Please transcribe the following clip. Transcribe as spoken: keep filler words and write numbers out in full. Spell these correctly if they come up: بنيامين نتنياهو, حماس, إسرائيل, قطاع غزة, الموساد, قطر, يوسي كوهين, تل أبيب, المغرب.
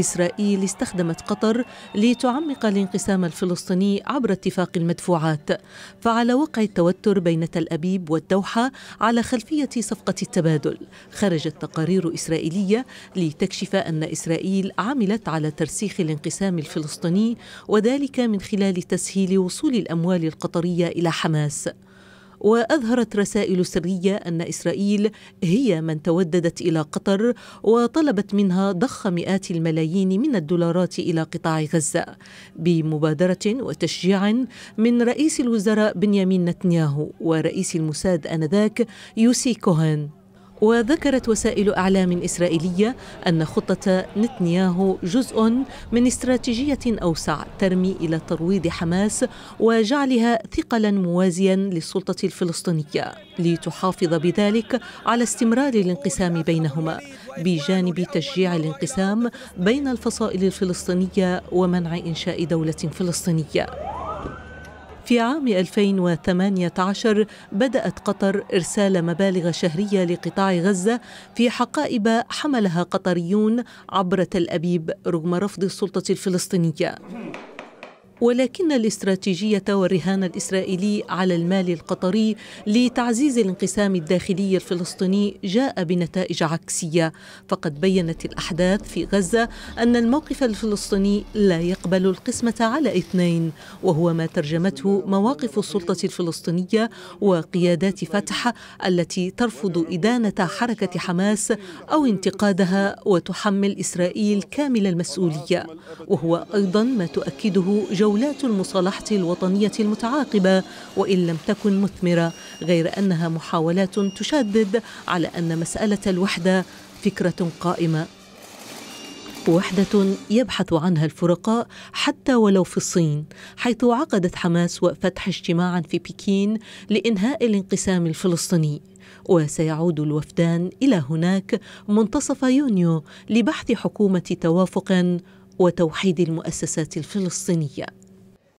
إسرائيل استخدمت قطر لتعمق الانقسام الفلسطيني عبر اتفاق المدفوعات، فعلى وقع التوتر بين تل أبيب والدوحة على خلفية صفقة التبادل، خرجت تقارير إسرائيلية لتكشف أن إسرائيل عملت على ترسيخ الانقسام الفلسطيني، وذلك من خلال تسهيل وصول الأموال القطرية إلى حماس. وأظهرت رسائل سرية أن إسرائيل هي من توددت إلى قطر وطلبت منها ضخ مئات الملايين من الدولارات إلى قطاع غزة، بمبادرة وتشجيع من رئيس الوزراء بنيامين نتنياهو ورئيس الموساد آنذاك يوسي كوهين. وذكرت وسائل أعلام إسرائيلية أن خطة نتنياهو جزء من استراتيجية أوسع ترمي إلى ترويض حماس وجعلها ثقلا موازيا للسلطة الفلسطينية، لتحافظ بذلك على استمرار الانقسام بينهما، بجانب تشجيع الانقسام بين الفصائل الفلسطينية ومنع إنشاء دولة فلسطينية. في عام ألفين وثمانية عشر بدأت قطر إرسال مبالغ شهرية لقطاع غزة في حقائب حملها قطريون عبر تل أبيب رغم رفض السلطة الفلسطينية. ولكن الاستراتيجية والرهان الإسرائيلي على المال القطري لتعزيز الانقسام الداخلي الفلسطيني جاء بنتائج عكسية، فقد بينت الأحداث في غزة أن الموقف الفلسطيني لا يقبل القسمة على اثنين، وهو ما ترجمته مواقف السلطة الفلسطينية وقيادات فتح التي ترفض إدانة حركة حماس أو انتقادها وتحمل إسرائيل كامل المسؤولية، وهو أيضا ما تؤكده جو جولات المصالحة الوطنية المتعاقبة وإن لم تكن مثمرة، غير أنها محاولات تشدد على أن مسألة الوحدة فكرة قائمة، وحدة يبحث عنها الفرقاء حتى ولو في الصين، حيث عقدت حماس وفتح اجتماعا في بكين لإنهاء الانقسام الفلسطيني. وسيعود الوفدان إلى هناك منتصف يونيو لبحث حكومة توافق وتوحيد المؤسسات الفلسطينية.